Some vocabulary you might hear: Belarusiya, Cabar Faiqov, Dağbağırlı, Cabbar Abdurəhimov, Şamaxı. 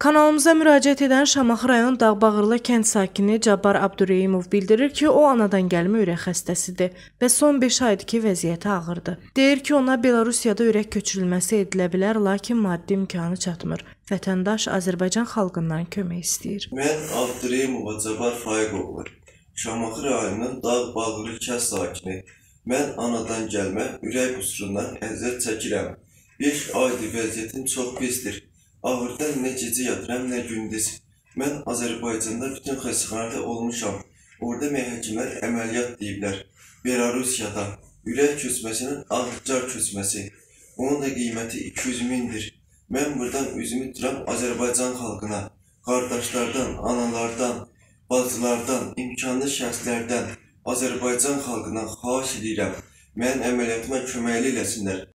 Kanalımıza müraciət edən Şamaxı rayon Dağbağırlı kənd sakini Cabbar Abdurəhimov bildirir ki, o anadan gəlmə ürək xəstəsidir və son 5 aydır ki, vəziyyəti ağırdır. Deyir ki, ona Belarusiyada ürək köçürülməsi edilə bilər, lakin maddi imkanı çatmır. Vətəndaş Azərbaycan xalqından kömək istəyir. Mən Abdureymova Cabar Faiqov var. Şamaxı rayonunun Dağbağırlı kənd sakini. Mən anadan gəlmə ürək qüsurundan əziyyət çəkirəm. 5 aydır vəziyyətim çox pisdir. Ağırdan nə gecə yatıram, nə gündüz. Mən Azərbaycanda bütün xəstəxanada olmuşam. Orada məhkəmələr əməliyyat deyiblər. Belarusiyada ürək köçməsinin ağırcar köçməsi. Onun da qiyməti 200 mindir. Mən buradan üzümü tuturam Azərbaycan xalqına. Qardaşlardan, analardan, bacılardan, imkanlı şəxslərdən, Azərbaycan xalqına xahiş edirəm. Mən əməliyyatıma köməkli eləsinlər.